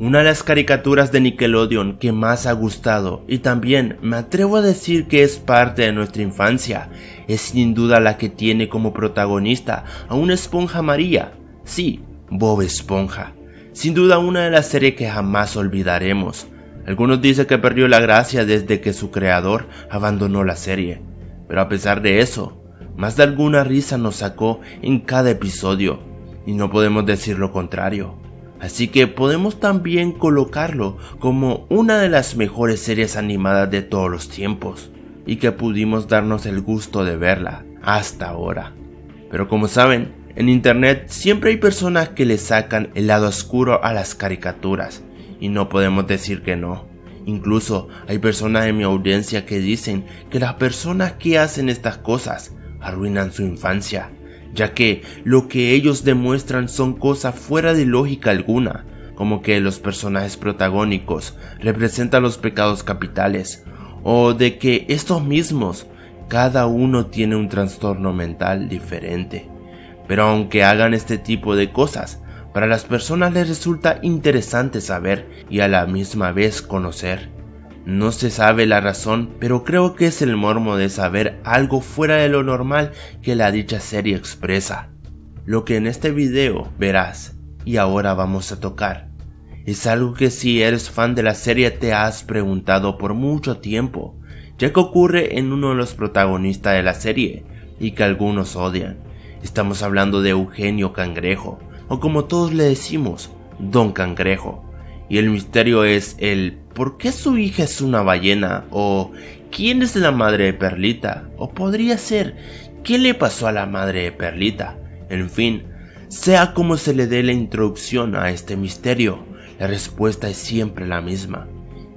Una de las caricaturas de Nickelodeon que más ha gustado y también me atrevo a decir que es parte de nuestra infancia, es sin duda la que tiene como protagonista a una esponja amarilla, sí, Bob Esponja. Sin duda una de las series que jamás olvidaremos. Algunos dicen que perdió la gracia desde que su creador abandonó la serie, pero a pesar de eso, más de alguna risa nos sacó en cada episodio y no podemos decir lo contrario. Así que podemos también colocarlo como una de las mejores series animadas de todos los tiempos y que pudimos darnos el gusto de verla hasta ahora. Pero como saben, en internet siempre hay personas que le sacan el lado oscuro a las caricaturas y no podemos decir que no. Incluso hay personas en mi audiencia que dicen que las personas que hacen estas cosas arruinan su infancia, ya que lo que ellos demuestran son cosas fuera de lógica alguna, como que los personajes protagónicos representan los pecados capitales, o de que estos mismos, cada uno tiene un trastorno mental diferente. Pero aunque hagan este tipo de cosas, para las personas les resulta interesante saber y a la misma vez conocer. No se sabe la razón, pero creo que es el morbo de saber algo fuera de lo normal que la dicha serie expresa. Lo que en este video verás y ahora vamos a tocar es algo que si eres fan de la serie te has preguntado por mucho tiempo, ya que ocurre en uno de los protagonistas de la serie y que algunos odian. Estamos hablando de Eugenio Cangrejo, o como todos le decimos, Don Cangrejo. Y el misterio es el ¿por qué su hija es una ballena? ¿O quién es la madre de Perlita? ¿O podría ser qué le pasó a la madre de Perlita? En fin, sea como se le dé la introducción a este misterio, la respuesta es siempre la misma.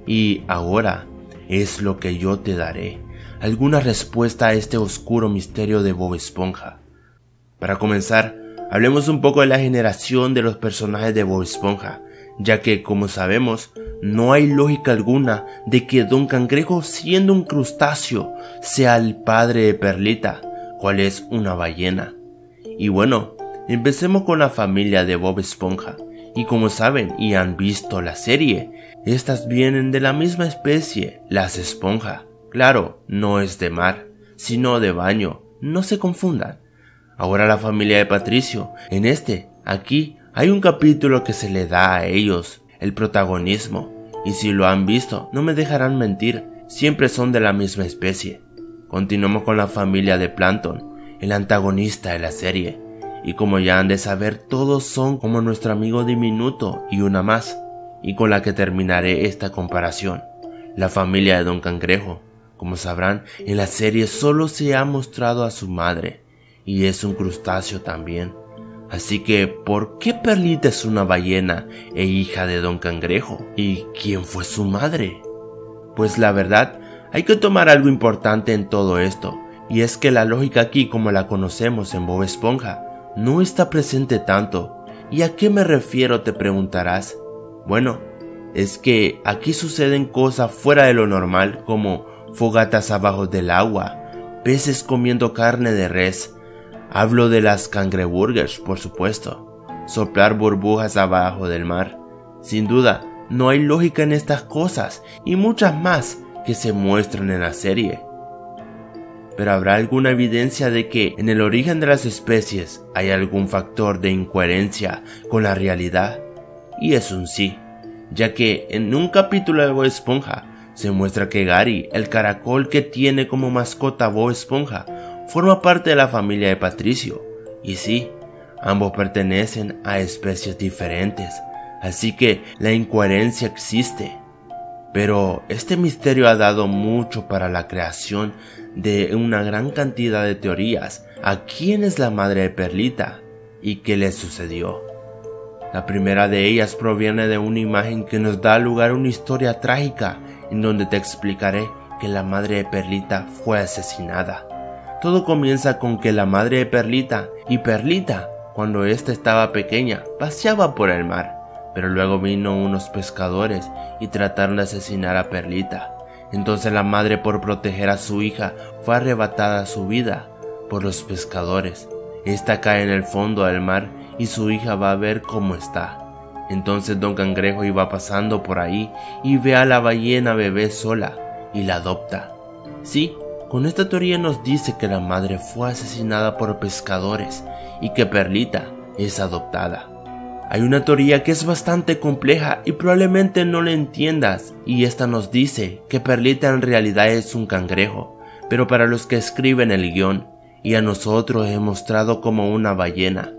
Y ahora es lo que yo te daré, alguna respuesta a este oscuro misterio de Bob Esponja. Para comenzar, hablemos un poco de la generación de los personajes de Bob Esponja, ya que, como sabemos, no hay lógica alguna de que Don Cangrejo, siendo un crustáceo, sea el padre de Perlita, cual es una ballena. Y bueno, empecemos con la familia de Bob Esponja, y como saben y han visto la serie, estas vienen de la misma especie, las esponjas. Claro, no es de mar, sino de baño, no se confundan. Ahora la familia de Patricio, en aquí, hay un capítulo que se le da a ellos el protagonismo, y si lo han visto no me dejarán mentir, siempre son de la misma especie. Continuamos con la familia de Plankton, el antagonista de la serie, y como ya han de saber todos son como nuestro amigo diminuto y una más, y con la que terminaré esta comparación, la familia de Don Cangrejo. Como sabrán, en la serie solo se ha mostrado a su madre, y es un crustáceo también. Así que, ¿por qué Perlita es una ballena e hija de Don Cangrejo? ¿Y quién fue su madre? Pues la verdad, hay que tomar algo importante en todo esto, y es que la lógica aquí como la conocemos en Bob Esponja no está presente tanto. ¿Y a qué me refiero?, te preguntarás. Bueno, es que aquí suceden cosas fuera de lo normal, como fogatas abajo del agua, peces comiendo carne de res. Hablo de las cangreburgers, por supuesto. Soplar burbujas abajo del mar. Sin duda, no hay lógica en estas cosas y muchas más que se muestran en la serie. Pero ¿habrá alguna evidencia de que en el origen de las especies hay algún factor de incoherencia con la realidad? Y es un sí, ya que en un capítulo de Bob Esponja se muestra que Gary, el caracol que tiene como mascota Bob Esponja, forma parte de la familia de Patricio, y sí, ambos pertenecen a especies diferentes, así que la incoherencia existe. Pero este misterio ha dado mucho para la creación de una gran cantidad de teorías a quién es la madre de Perlita y qué le sucedió. La primera de ellas proviene de una imagen que nos da lugar a una historia trágica en donde te explicaré que la madre de Perlita fue asesinada. Todo comienza con que la madre de Perlita y Perlita, cuando ésta estaba pequeña, paseaba por el mar, pero luego vino unos pescadores y trataron de asesinar a Perlita. Entonces la madre, por proteger a su hija, fue arrebatada a su vida por los pescadores. Esta cae en el fondo del mar y su hija va a ver cómo está. Entonces Don Cangrejo iba pasando por ahí y ve a la ballena bebé sola y la adopta. Sí, con esta teoría nos dice que la madre fue asesinada por pescadores y que Perlita es adoptada. Hay una teoría que es bastante compleja y probablemente no la entiendas, y esta nos dice que Perlita en realidad es un cangrejo, pero para los que escriben el guión y a nosotros es mostrado como una ballena.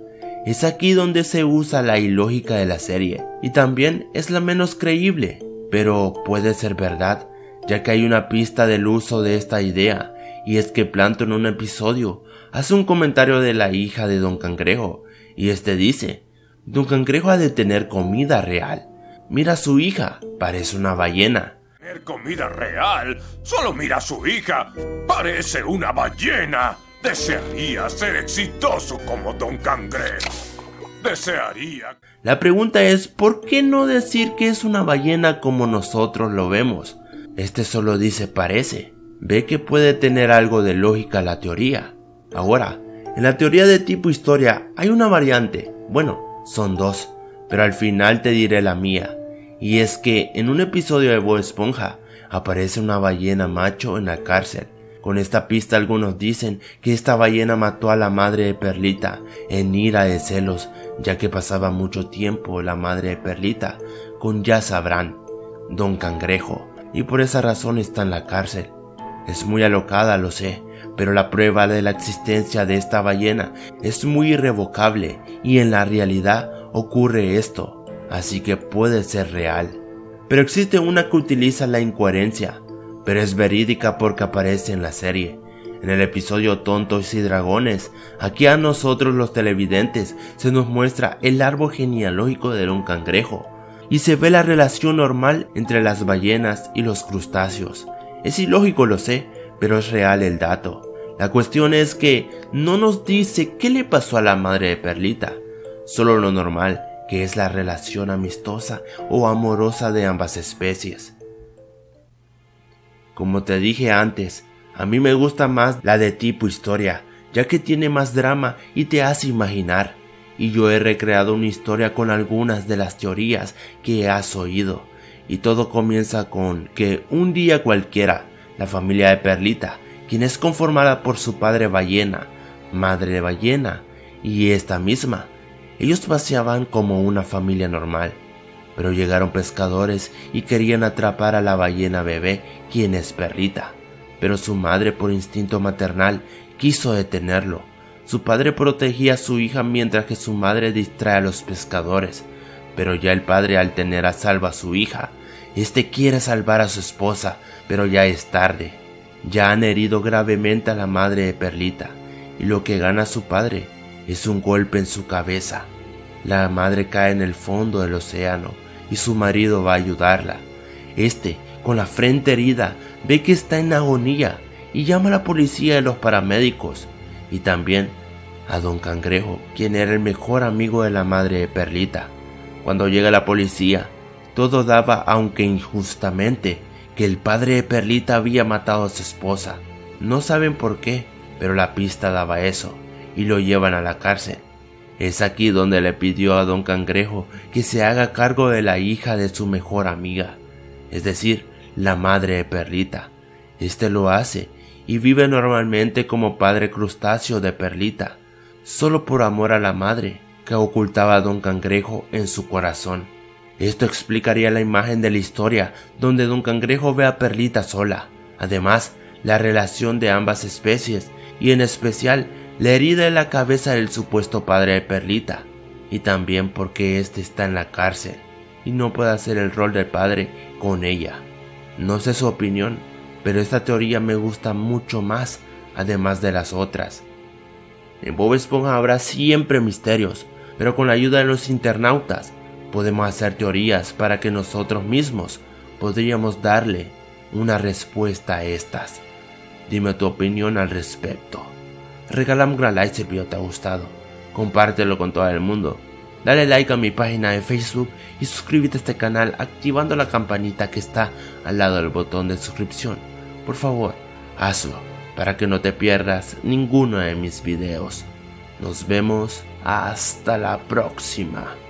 Es aquí donde se usa la ilógica de la serie, y también es la menos creíble, pero puede ser verdad, ya que hay una pista del uso de esta idea, y es que Plankton en un episodio hace un comentario de la hija de Don Cangrejo, y este dice: Don Cangrejo ha de tener comida real. Mira a su hija, parece una ballena. ¿Tener comida real? Solo mira a su hija, parece una ballena. Desearía ser exitoso como Don Cangrejo. Desearía. La pregunta es, ¿por qué no decir que es una ballena como nosotros lo vemos? Este solo dice parece. Ve que puede tener algo de lógica la teoría. Ahora, en la teoría de tipo historia hay una variante. Bueno, son dos, pero al final te diré la mía. Y es que en un episodio de Bob Esponja aparece una ballena macho en la cárcel. Con esta pista algunos dicen que esta ballena mató a la madre de Perlita en ira de celos, ya que pasaba mucho tiempo la madre de Perlita con, ya sabrán, Don Cangrejo, y por esa razón está en la cárcel. Es muy alocada, lo sé, pero la prueba de la existencia de esta ballena es muy irrevocable y en la realidad ocurre esto, así que puede ser real. Pero existe una que utiliza la incoherencia, pero es verídica porque aparece en la serie. En el episodio Tontos y Dragones, aquí a nosotros los televidentes se nos muestra el árbol genealógico de Don Cangrejo, y se ve la relación normal entre las ballenas y los crustáceos. Es ilógico, lo sé, pero es real el dato. La cuestión es que no nos dice qué le pasó a la madre de Perlita, solo lo normal, que es la relación amistosa o amorosa de ambas especies. Como te dije antes, a mí me gusta más la de tipo historia, ya que tiene más drama y te hace imaginar, y yo he recreado una historia con algunas de las teorías que has oído, y todo comienza con que un día cualquiera, la familia de Perlita, quien es conformada por su padre ballena, madre de ballena y esta misma, ellos paseaban como una familia normal. Pero llegaron pescadores y querían atrapar a la ballena bebé, quien es Perlita. Pero su madre, por instinto maternal, quiso detenerlo. Su padre protegía a su hija mientras que su madre distrae a los pescadores. Pero ya el padre, al tener a salvo a su hija, este quiere salvar a su esposa, pero ya es tarde. Ya han herido gravemente a la madre de Perlita, y lo que gana su padre es un golpe en su cabeza. La madre cae en el fondo del océano, y su marido va a ayudarla. Este, con la frente herida, ve que está en agonía y llama a la policía y a los paramédicos, y también a Don Cangrejo, quien era el mejor amigo de la madre de Perlita. Cuando llega la policía, todo daba, aunque injustamente, que el padre de Perlita había matado a su esposa. No saben por qué, pero la pista daba eso, y lo llevan a la cárcel. Es aquí donde le pidió a Don Cangrejo que se haga cargo de la hija de su mejor amiga, es decir, la madre de Perlita. Este lo hace y vive normalmente como padre crustáceo de Perlita, solo por amor a la madre que ocultaba a Don Cangrejo en su corazón. Esto explicaría la imagen de la historia donde Don Cangrejo ve a Perlita sola, además la relación de ambas especies y en especial la herida en la cabeza del supuesto padre de Perlita, y también porque éste está en la cárcel y no puede hacer el rol del padre con ella. No sé su opinión, pero esta teoría me gusta mucho más, además de las otras. En Bob Esponja habrá siempre misterios, pero con la ayuda de los internautas podemos hacer teorías para que nosotros mismos podríamos darle una respuesta a estas. Dime tu opinión al respecto. Regálame un like si el video te ha gustado, compártelo con todo el mundo, dale like a mi página de Facebook y suscríbete a este canal activando la campanita que está al lado del botón de suscripción. Por favor, hazlo para que no te pierdas ninguno de mis videos. Nos vemos hasta la próxima.